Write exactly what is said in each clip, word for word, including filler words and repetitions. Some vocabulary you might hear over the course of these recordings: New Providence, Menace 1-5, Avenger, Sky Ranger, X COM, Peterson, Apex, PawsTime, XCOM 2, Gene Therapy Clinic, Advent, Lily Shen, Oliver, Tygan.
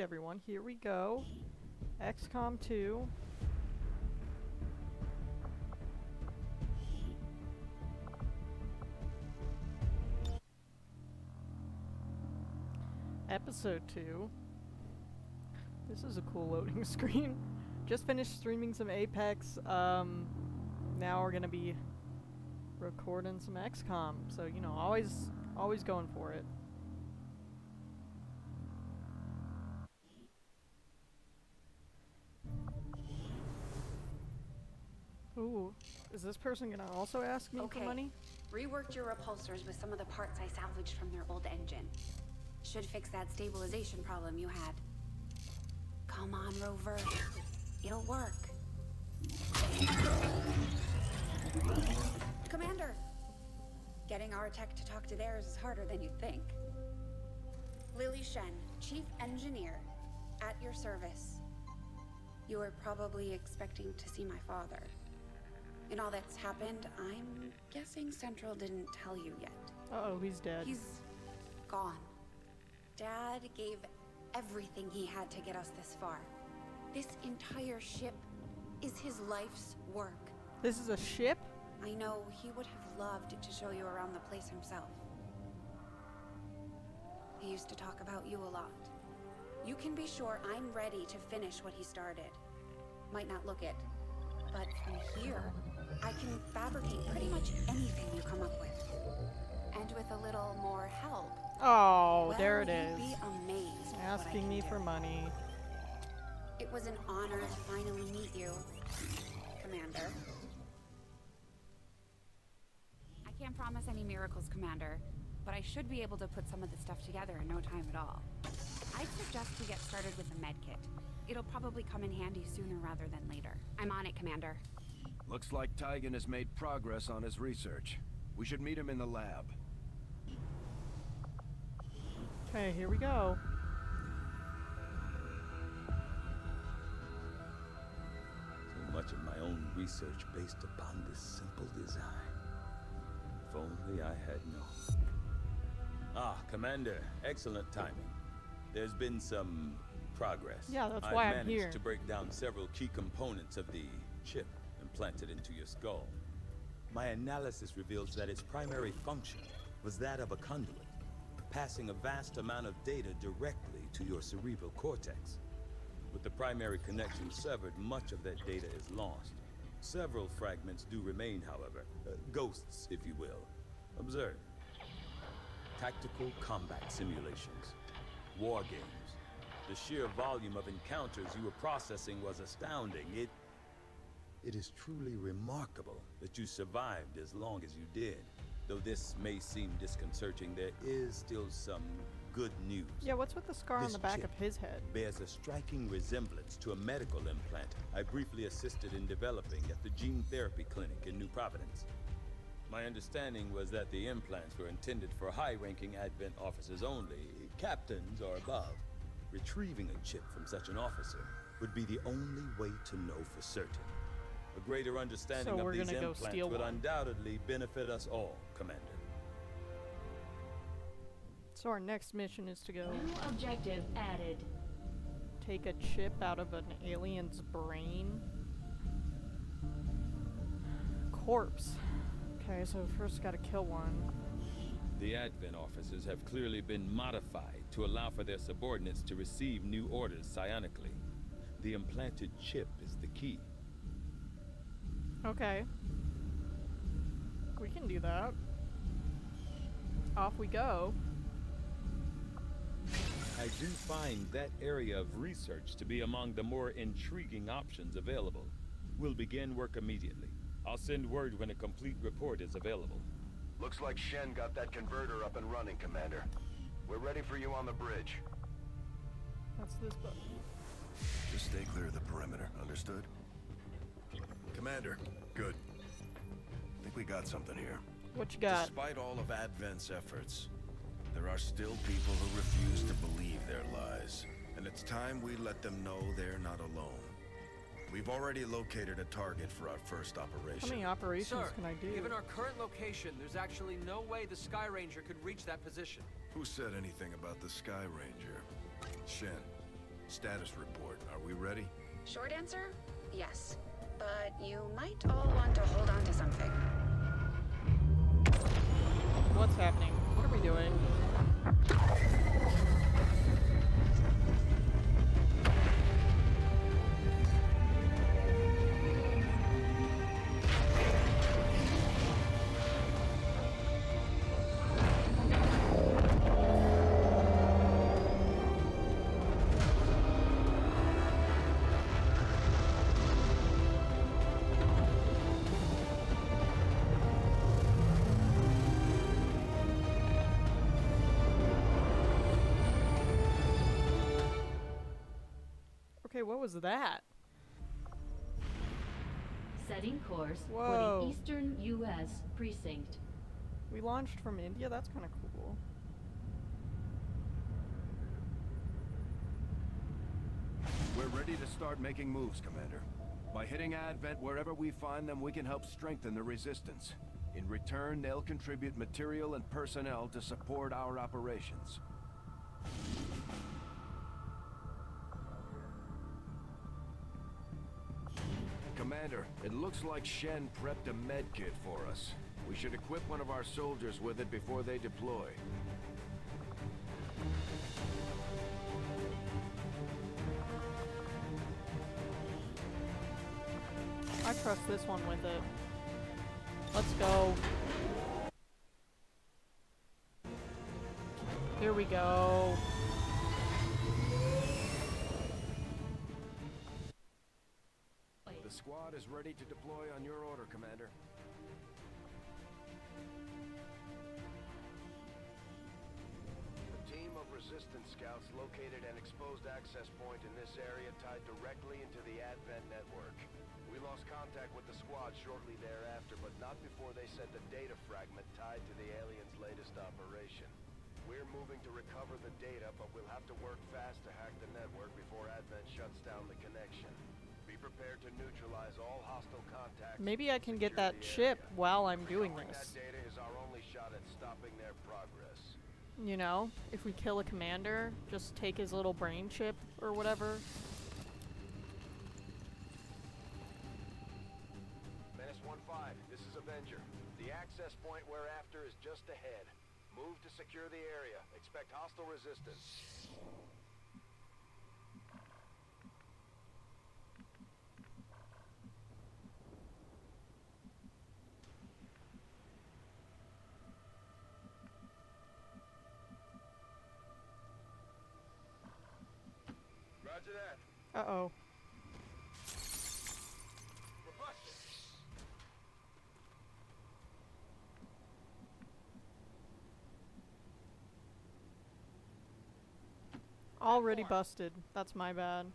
Alright everyone, here we go. X COM two. Episode two. This is a cool loading screen. Just finished streaming some Apex. Um, now we're gonna be recording some X COM. So, you know, always, always going for it. Ooh, is this person gonna also ask me okay. for money? Reworked your repulsors with some of the parts I salvaged from their old engine. Should fix that stabilization problem you had. Come on, Rover. It'll work. Commander! Getting our tech to talk to theirs is harder than you'd think. Lily Shen, Chief Engineer, at your service. You were probably expecting to see my father. In all that's happened, I'm guessing Central didn't tell you yet. Uh-oh, he's dead. He's gone. Dad gave everything he had to get us this far. This entire ship is his life's work. This is a ship? I know he would have loved to show you around the place himself. He used to talk about you a lot. You can be sure I'm ready to finish what he started. Might not look it, but from here, I can fabricate pretty much anything you come up with. And with a little more help, oh, well, there it is. Be amazed asking me do. for money. It was an honor to finally meet you, Commander. I can't promise any miracles, Commander, but I should be able to put some of the stuff together in no time at all. I'd suggest you get started with the med kit. It'll probably come in handy sooner rather than later. I'm on it, Commander. Looks like Tygan has made progress on his research. We should meet him in the lab. Okay, here we go. So much of my own research based upon this simple design. If only I had known. Ah, Commander, excellent timing. There's been some progress. Yeah, that's why I'm here. I managed to break down several key components of the chip implanted into your skull. My analysis reveals that its primary function was that of a conduit, passing a vast amount of data directly to your cerebral cortex. With the primary connection severed, much of that data is lost. Several fragments do remain, however, uh, ghosts, if you will. Observe. Tactical combat simulations, war games. The sheer volume of encounters you were processing was astounding. It, it is truly remarkable that you survived as long as you did. Though this may seem disconcerting, there is still some good news. Yeah, what's with the scar this on the back of his head? Bears a striking resemblance to a medical implant I briefly assisted in developing at the Gene Therapy Clinic in New Providence. My understanding was that the implants were intended for high-ranking Advent officers only, captains or above. Retrieving a chip from such an officer would be the only way to know for certain. A greater understanding so of these implants would one. undoubtedly benefit us all, Commander. So our next mission is to go... New objective added. Take a chip out of an alien's brain. Corpse. Okay, so first gotta kill one. The Advent officers have clearly been modified to allow for their subordinates to receive new orders psionically. The implanted chip is the key. Okay. We can do that. Off we go. I do find that area of research to be among the more intriguing options available. We'll begin work immediately. I'll send word when a complete report is available. Looks like Shen got that converter up and running, Commander. We're ready for you on the bridge. That's this button. Just stay clear of the perimeter, understood? Commander, good. I think we got something here. What you got? Despite all of Advent's efforts, there are still people who refuse to believe their lies, and it's time we let them know they're not alone. We've already located a target for our first operation. How many operations Sir, can I do? Given our current location, there's actually no way the Sky Ranger could reach that position. Who said anything about the Sky Ranger? Shen, Status report. Are we ready? Short answer, yes. But you might all want to hold on to something. What's happening? What are we doing? What was that? Setting course Whoa. for the Eastern U S precinct. We launched from India? That's kind of cool. We're ready to start making moves, Commander. By hitting Advent wherever we find them, we can help strengthen the resistance. In return, they'll contribute material and personnel to support our operations. Commander, it looks like Shen prepped a med kit for us. We should equip one of our soldiers with it before they deploy. I trust this one with it. Let's go. Here we go. Squad is ready to deploy on your order, Commander. A team of resistance scouts located an exposed access point in this area tied directly into the Advent network. We lost contact with the squad shortly thereafter, but not before they sent a data fragment tied to the aliens' latest operation. We're moving to recover the data, but we'll have to work fast to hack the network before Advent shuts down the connection. Prepared to neutralize all hostile contacts. Maybe I can get that chip while I'm doing this. That data is our only shot at stopping their progress. You know, if we kill a commander, just take his little brain chip or whatever. Menace one five, this is Avenger. The access point we're after is just ahead. Move to secure the area. Expect hostile resistance. Uh-oh. Already busted. That's my bad.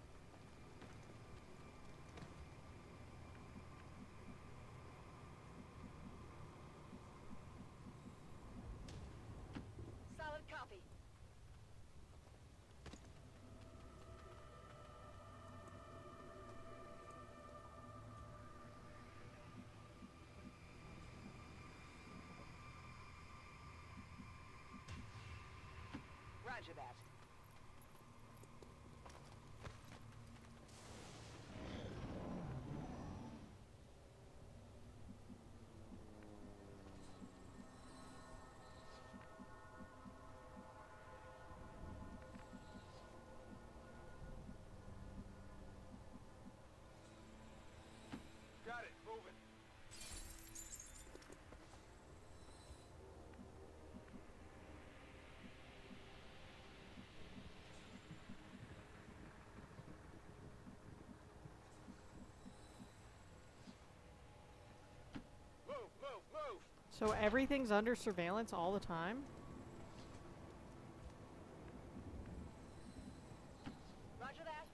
So everything's under surveillance all the time? Roger that.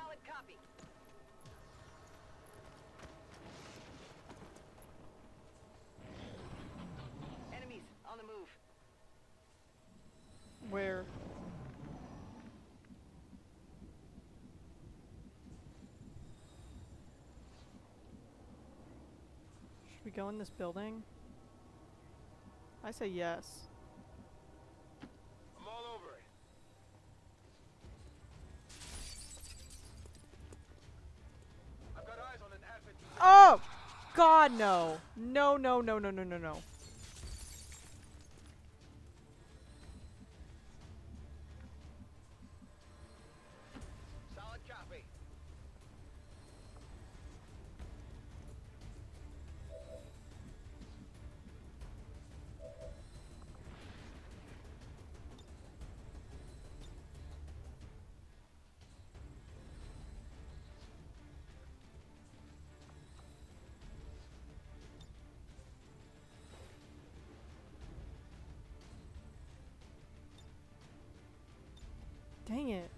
Solid copy. Enemies on the move. Where? Go in this building. I say yes. I'm all over it. I've got eyes on an Advent. Oh! God, no. No, no, no, no, no, no, no. Solid copy. Dang it.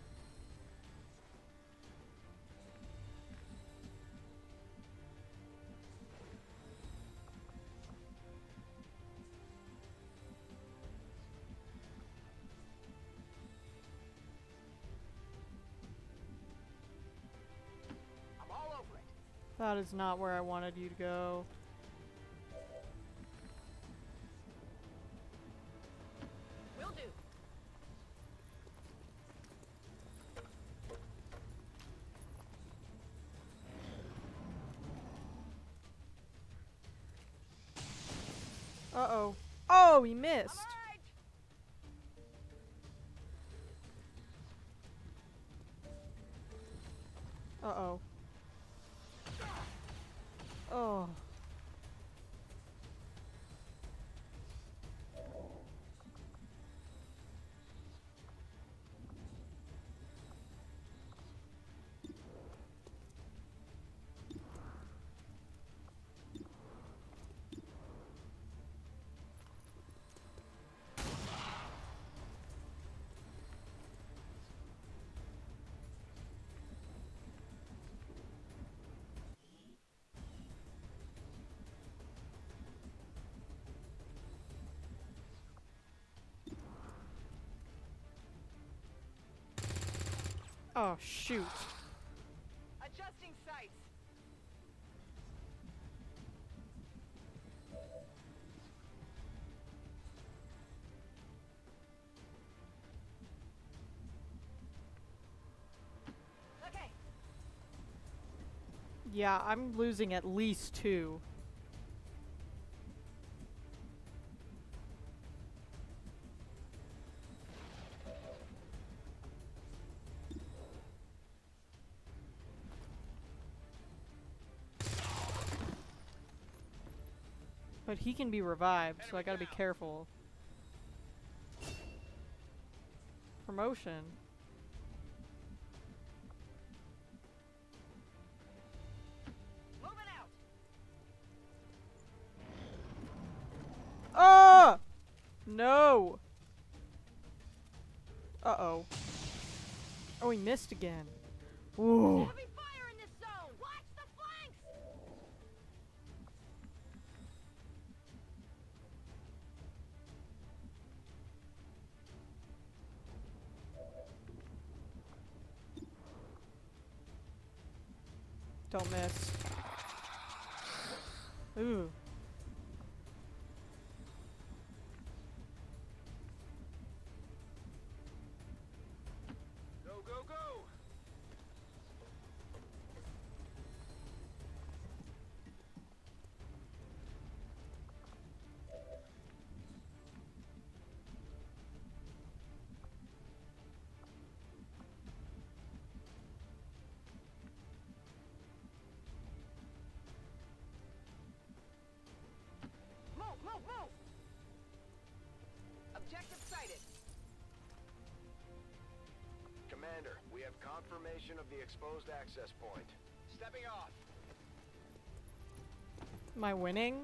I'm all over it. That is not where I wanted you to go. Uh-oh. Oh, he missed. Right. Uh-oh. Oh. Oh, shoot. Adjusting sights. Okay. Yeah, I'm losing at least two. But he can be revived, so I gotta be careful. Promotion. Moving out. Ah! No. Uh oh. Oh, he missed again. Ooh. Don't miss. Ooh. Go, go, go. Objective sighted. Commander, we have confirmation of the exposed access point. Stepping off. Am I winning?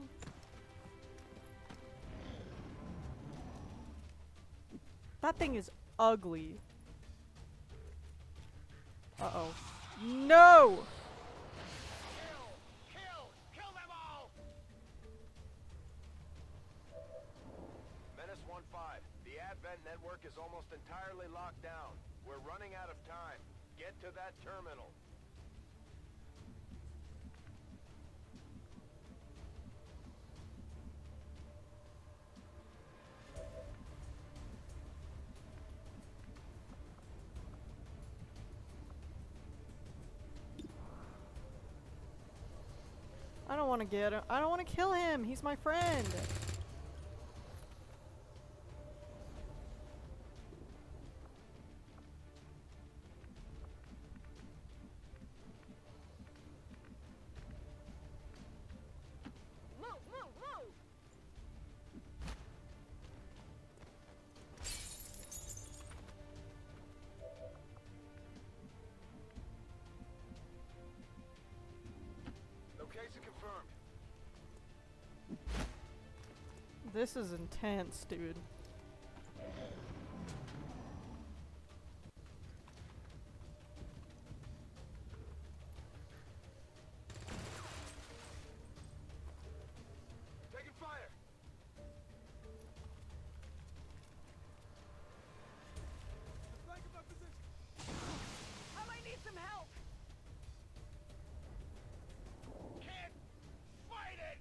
That thing is ugly. Uh-oh. No! Menace one five, the Advent network is almost entirely locked down. We're running out of time. Get to that terminal. want to get him. I don't want to kill him. He's my friend. This is intense, dude. Taking fire. I might need some help. Can't fight it.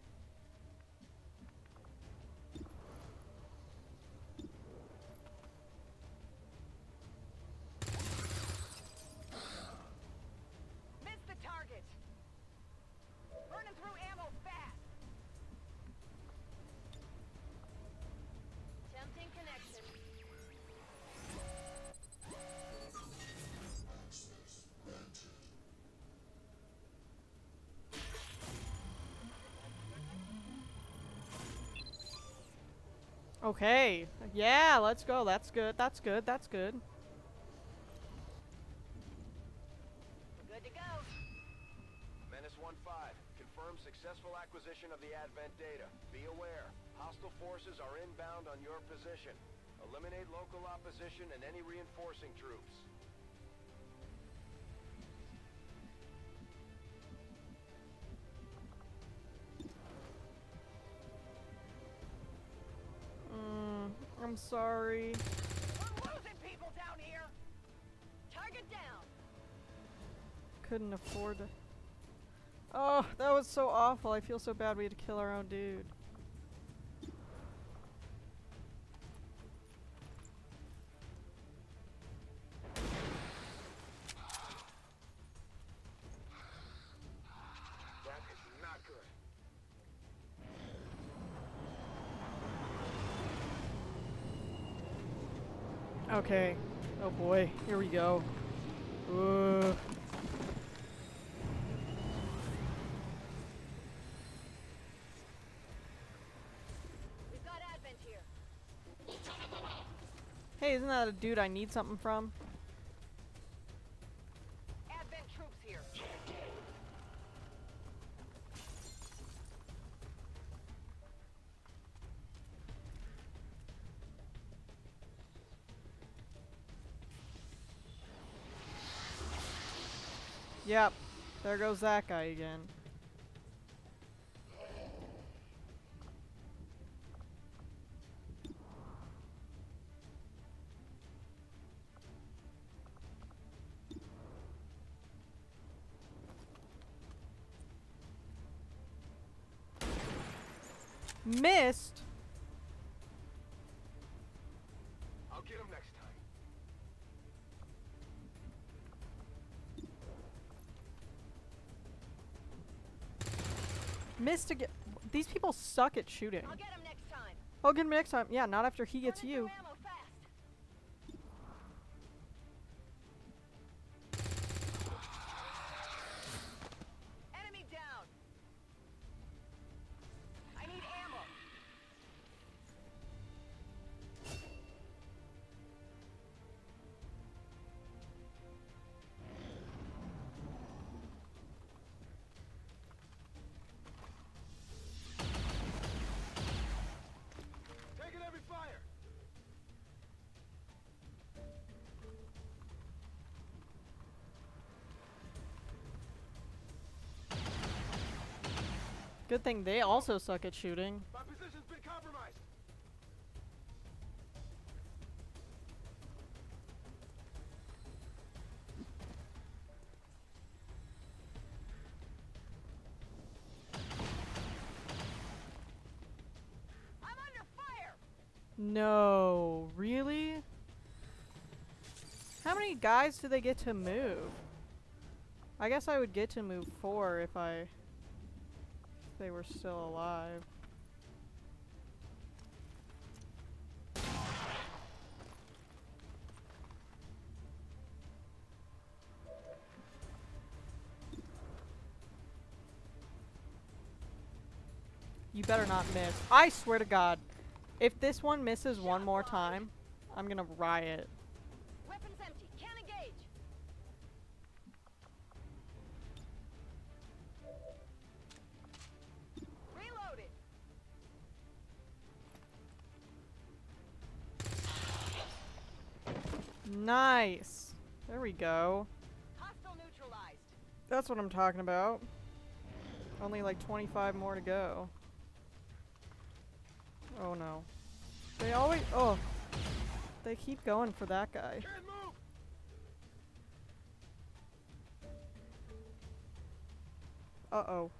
Okay, yeah, let's go. That's good, that's good, that's good. We're good to go. Menace one five, confirm successful acquisition of the Advent data. Be aware, hostile forces are inbound on your position. Eliminate local opposition and any reinforcing troops. I'm sorry. We're losing people down here. Target down. Couldn't afford to. Oh, that was so awful. I feel so bad we had to kill our own dude. Okay. Oh boy. Here we go. Ooh. We've got Advent here. Hey, isn't that a dude I need something from? Advent troops here. Yep, there goes that guy again. Missed. I'll get him next time. Missed again. These people suck at shooting. I'll get him next time. I'll get him next time. Yeah, not after he gets you. Enemy down. I need ammo. Good thing they also suck at shooting. My position's been compromised. I'm under fire. No, really? How many guys do they get to move? I guess I would get to move four if I they were still alive. You better not miss. I swear to God, if this one misses one more time, I'm gonna riot. Weapons empty. Can't engage. Reloaded. Nice. There we go. Hostile neutralized. That's what I'm talking about. Only like twenty-five more to go. Oh no. They always- oh. They keep going for that guy. Can't move. Uh-oh.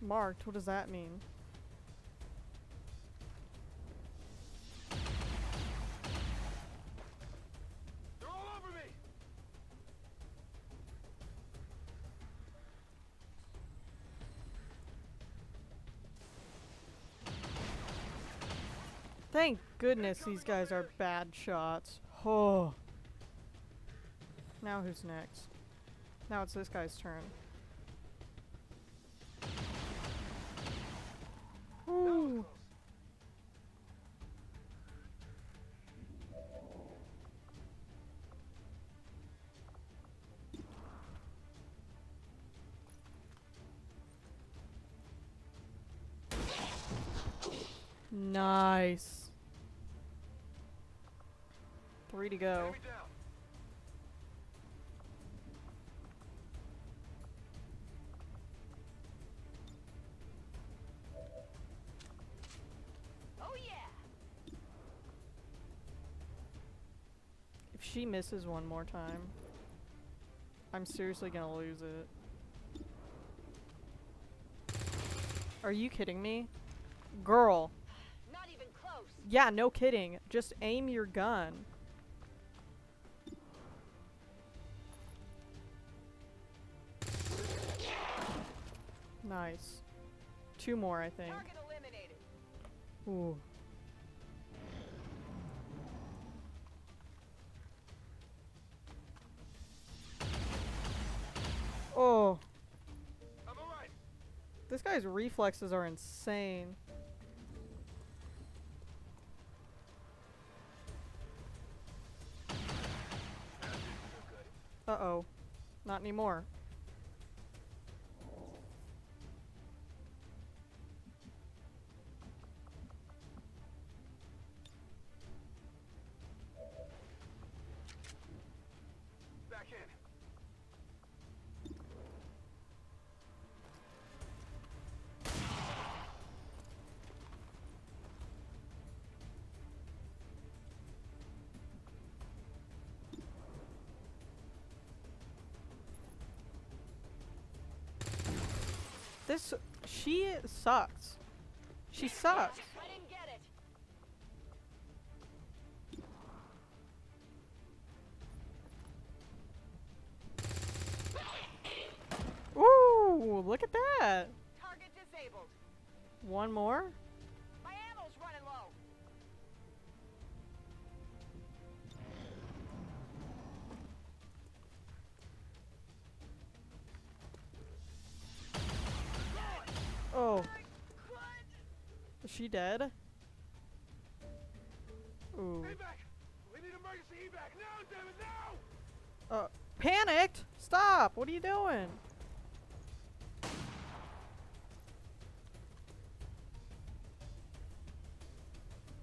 Marked, what does that mean? They're all over me. Thank goodness these guys are bad shots. Oh. Now who's next? Now it's this guy's turn. Ooh. Nice. Three to go. Oh yeah. If she misses one more time, I'm seriously gonna lose it. Are you kidding me? Girl. Not even close. Yeah, no kidding. Just aim your gun. Nice. Two more, I think. Ooh. Oh. I'm all right. This guy's reflexes are insane. Uh-oh. Not anymore. This, she sucks. She sucks. I didn't get it. Ooh, look at that. Target disabled. One more? My ammo's running low. Oh. Is she dead? Ooh. Uh, panicked? Stop! What are you doing?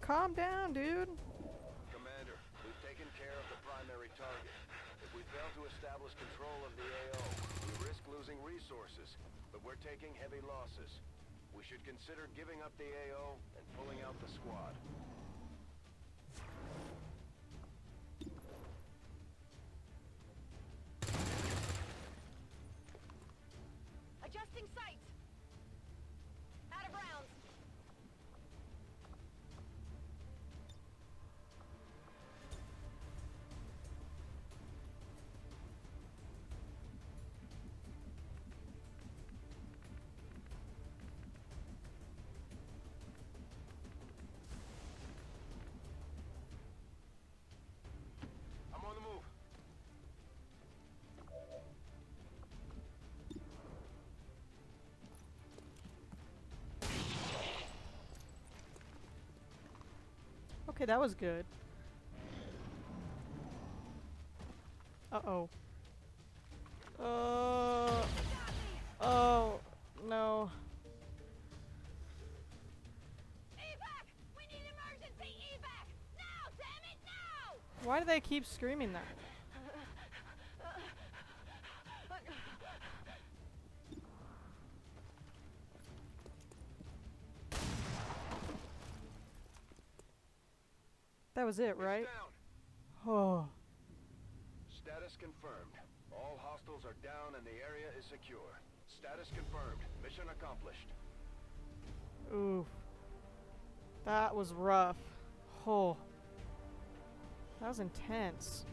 Calm down, dude. Commander, we've taken care of the primary target. If we fail to establish control of the A O, we risk losing resources. But we're taking heavy losses. We should consider giving up the A O and pulling out the squad. Adjusting sights. Out of rounds. Okay, that was good. Uh-oh. Uh... Oh, no. Evac! We need emergency evac! Now, damn it, now! Why do they keep screaming that? That was it, right? Oh. Status confirmed. All hostiles are down and the area is secure. Status confirmed. Mission accomplished. Oof. That was rough. Oh. That was intense.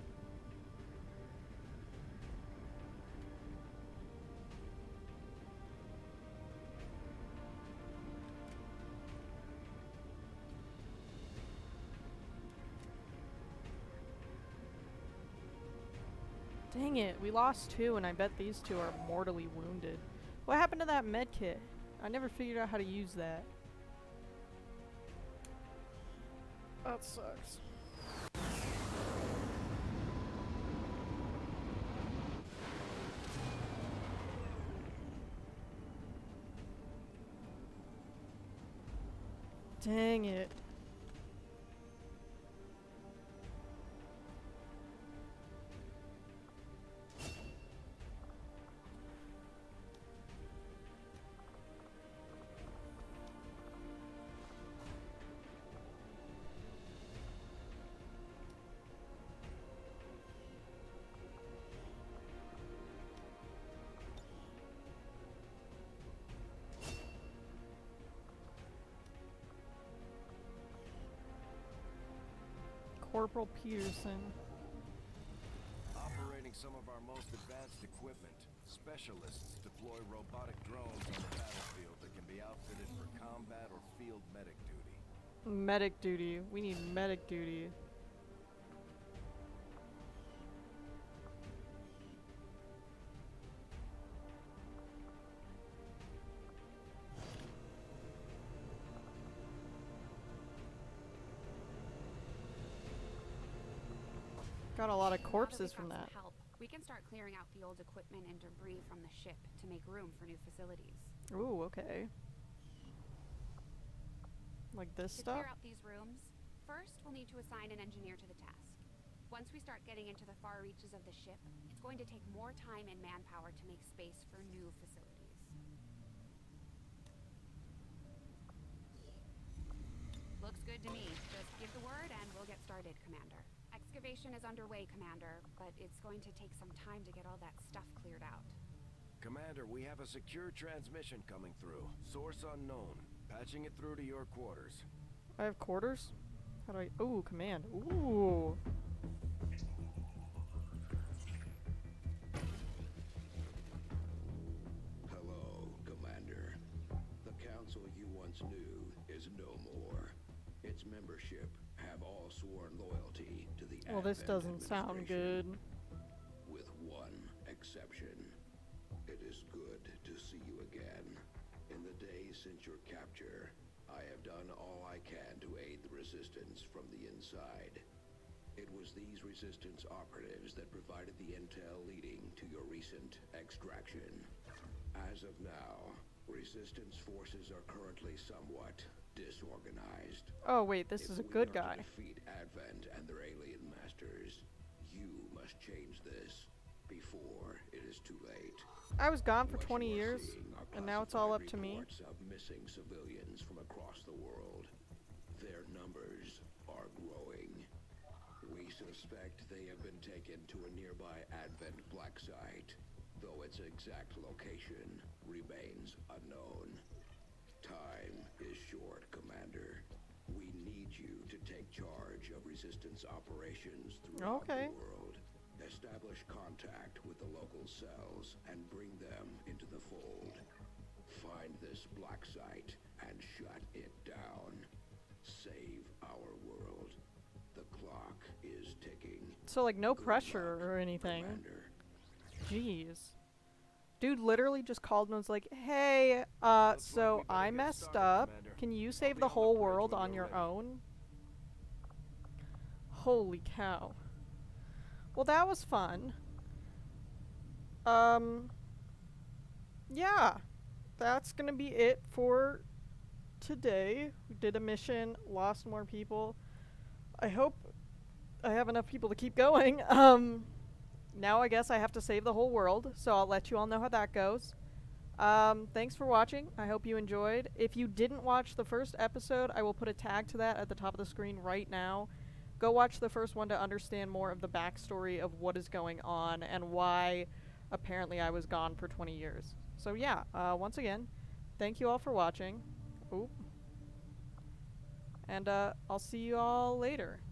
Dang it, we lost two and I bet these two are mortally wounded. What happened to that med kit? I never figured out how to use that. That sucks. Dang it. Corporal Peterson. Operating some of our most advanced equipment, specialists deploy robotic drones on the battlefield that can be outfitted for combat or field medic duty. Medic duty. We need medic duty. Got a lot of corpses from that. Help. We can start clearing out the old equipment and debris from the ship to make room for new facilities. Ooh, okay. Like this stuff? To clear out these rooms, first we'll need to assign an engineer to the task. Once we start getting into the far reaches of the ship, it's going to take more time and manpower to make space for new facilities. Looks good to me. Just give the word and we'll get started, Commander. Excavation is underway, Commander, but it's going to take some time to get all that stuff cleared out. Commander, we have a secure transmission coming through. Source unknown. Patching it through to your quarters. I have quarters? How do I... Ooh, command. Ooh. Hello, Commander. The council you once knew is no more. Its membership have all sworn loyalty to the Advent. Well, this doesn't sound good. With one exception. It is good to see you again. In the days since your capture, I have done all I can to aid the resistance from the inside. It was these resistance operatives that provided the intel leading to your recent extraction. As of now, resistance forces are currently somewhat disorganized. Oh wait, this is a good guy. If we are to defeat Advent and their alien masters, you must change this before it is too late. I was gone for twenty years, and now it's all up to me. Reports of missing civilians from across the world. Their numbers are growing. We suspect they have been taken to a nearby Advent black site, though its exact location remains unknown. Time is short, Commander. We need you to take charge of resistance operations throughout okay. the world. Establish contact with the local cells and bring them into the fold. Find this black site and shut it down. Save our world. The clock is ticking. So like no Good pressure luck, or anything. Commander. Jeez. Dude literally just called and was like, hey, uh, so I messed up. Can you save the whole world on your own? Holy cow. Well, that was fun. Um, yeah, that's going to be it for today. We did a mission, lost more people. I hope I have enough people to keep going. Um, now I guess I have to save the whole world, so I'll let you all know how that goes. Um, thanks for watching. I hope you enjoyed. If you didn't watch the first episode, I will put a tag to that at the top of the screen right now. Go watch the first one to understand more of the backstory of what is going on and why apparently I was gone for twenty years. So yeah, uh, once again, thank you all for watching. Oop. And uh, I'll see you all later.